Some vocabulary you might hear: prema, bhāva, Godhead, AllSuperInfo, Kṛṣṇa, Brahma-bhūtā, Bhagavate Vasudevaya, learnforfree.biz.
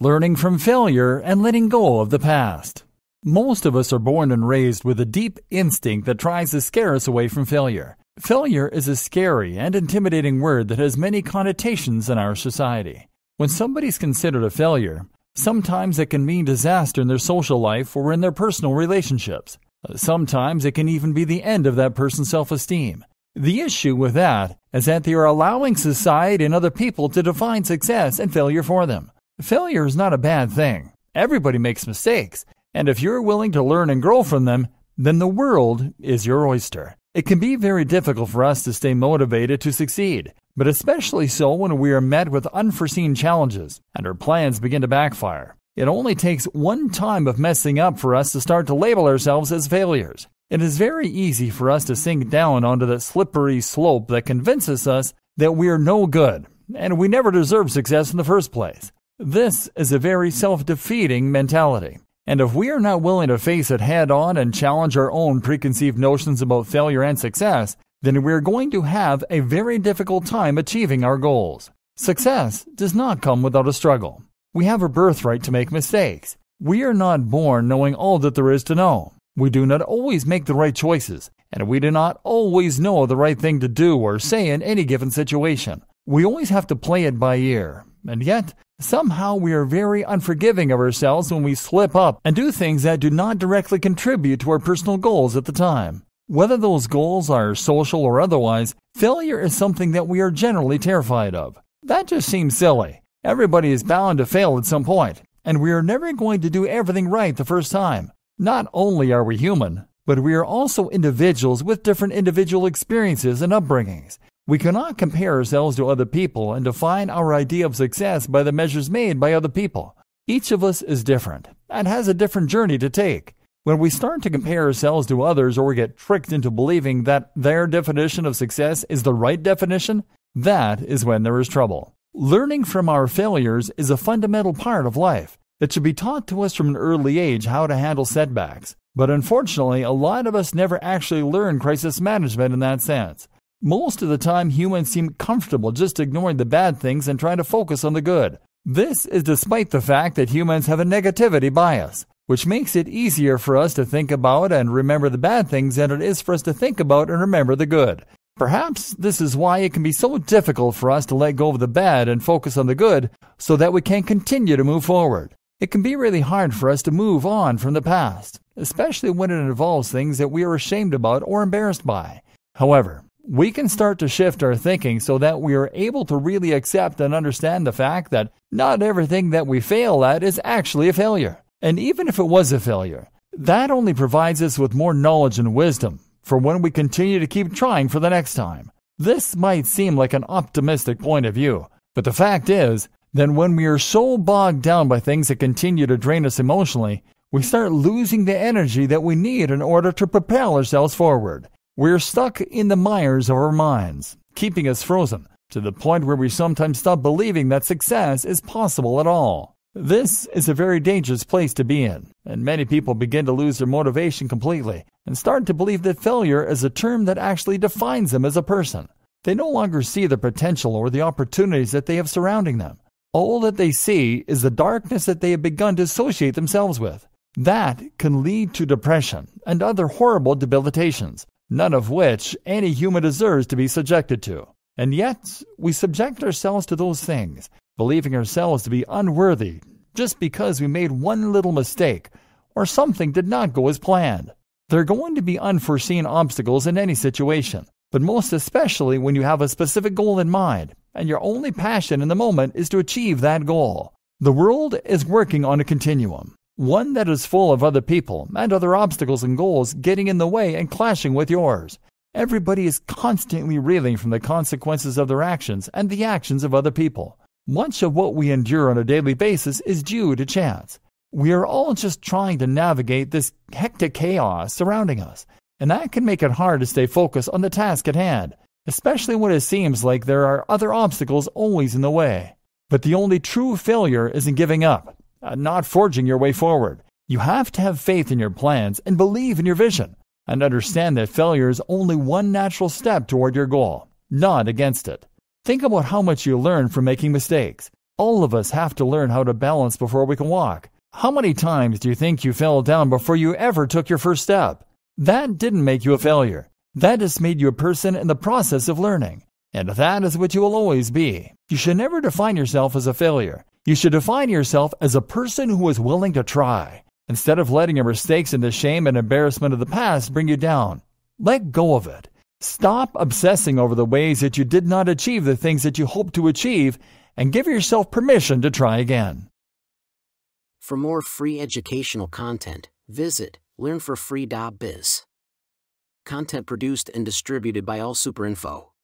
learning from failure, and letting go of the past. Most of us are born and raised with a deep instinct that tries to scare us away from failure. Failure is a scary and intimidating word that has many connotations in our society. When somebody's considered a failure, sometimes it can mean disaster in their social life or in their personal relationships. Sometimes it can even be the end of that person's self-esteem. The issue with that is that they are allowing society and other people to define success and failure for them. Failure is not a bad thing. Everybody makes mistakes. And if you're willing to learn and grow from them, then the world is your oyster. It can be very difficult for us to stay motivated to succeed, but especially so when we are met with unforeseen challenges and our plans begin to backfire. It only takes one time of messing up for us to start to label ourselves as failures. It is very easy for us to sink down onto that slippery slope that convinces us that we are no good and we never deserve success in the first place. This is a very self-defeating mentality. And if we are not willing to face it head-on and challenge our own preconceived notions about failure and success, then we are going to have a very difficult time achieving our goals. Success does not come without a struggle. We have a birthright to make mistakes. We are not born knowing all that there is to know. We do not always make the right choices, and we do not always know the right thing to do or say in any given situation. We always have to play it by ear, and yet, somehow we are very unforgiving of ourselves when we slip up and do things that do not directly contribute to our personal goals at the time. Whether those goals are social or otherwise, failure is something that we are generally terrified of. That just seems silly. Everybody is bound to fail at some point, and we are never going to do everything right the first time. Not only are we human, but we are also individuals with different individual experiences and upbringings. We cannot compare ourselves to other people and define our idea of success by the measures made by other people. Each of us is different and has a different journey to take. When we start to compare ourselves to others or get tricked into believing that their definition of success is the right definition, that is when there is trouble. Learning from our failures is a fundamental part of life. It should be taught to us from an early age how to handle setbacks. But unfortunately, a lot of us never actually learn crisis management in that sense. Most of the time, humans seem comfortable just ignoring the bad things and trying to focus on the good. This is despite the fact that humans have a negativity bias, which makes it easier for us to think about and remember the bad things than it is for us to think about and remember the good. Perhaps this is why it can be so difficult for us to let go of the bad and focus on the good so that we can continue to move forward. It can be really hard for us to move on from the past, especially when it involves things that we are ashamed about or embarrassed by. However, we can start to shift our thinking so that we are able to really accept and understand the fact that not everything that we fail at is actually a failure. And even if it was a failure, that only provides us with more knowledge and wisdom for when we continue to keep trying for the next time. This might seem like an optimistic point of view, but the fact is that when we are so bogged down by things that continue to drain us emotionally, we start losing the energy that we need in order to propel ourselves forward. We're stuck in the mires of our minds, keeping us frozen, to the point where we sometimes stop believing that success is possible at all. This is a very dangerous place to be in, and many people begin to lose their motivation completely and start to believe that failure is a term that actually defines them as a person. They no longer see the potential or the opportunities that they have surrounding them. All that they see is the darkness that they have begun to associate themselves with. That can lead to depression and other horrible debilitations, none of which any human deserves to be subjected to. And yet, we subject ourselves to those things, believing ourselves to be unworthy just because we made one little mistake or something did not go as planned. There are going to be unforeseen obstacles in any situation, but most especially when you have a specific goal in mind and your only passion in the moment is to achieve that goal. The world is working on a continuum, one that is full of other people and other obstacles and goals getting in the way and clashing with yours. Everybody is constantly reeling from the consequences of their actions and the actions of other people. Much of what we endure on a daily basis is due to chance. We are all just trying to navigate this hectic chaos surrounding us, and that can make it hard to stay focused on the task at hand, especially when it seems like there are other obstacles always in the way. But the only true failure is in giving up, not forging your way forward. You have to have faith in your plans and believe in your vision, and understand that failure is only one natural step toward your goal, not against it. Think about how much you learn from making mistakes. All of us have to learn how to balance before we can walk. How many times do you think you fell down before you ever took your first step? That didn't make you a failure. That just made you a person in the process of learning. And that is what you will always be. You should never define yourself as a failure. You should define yourself as a person who is willing to try. Instead of letting your mistakes and the shame and embarrassment of the past bring you down, let go of it. Stop obsessing over the ways that you did not achieve the things that you hoped to achieve, and give yourself permission to try again. For more free educational content, visit learnforfree.biz. Content produced and distributed by AllSuperInfo.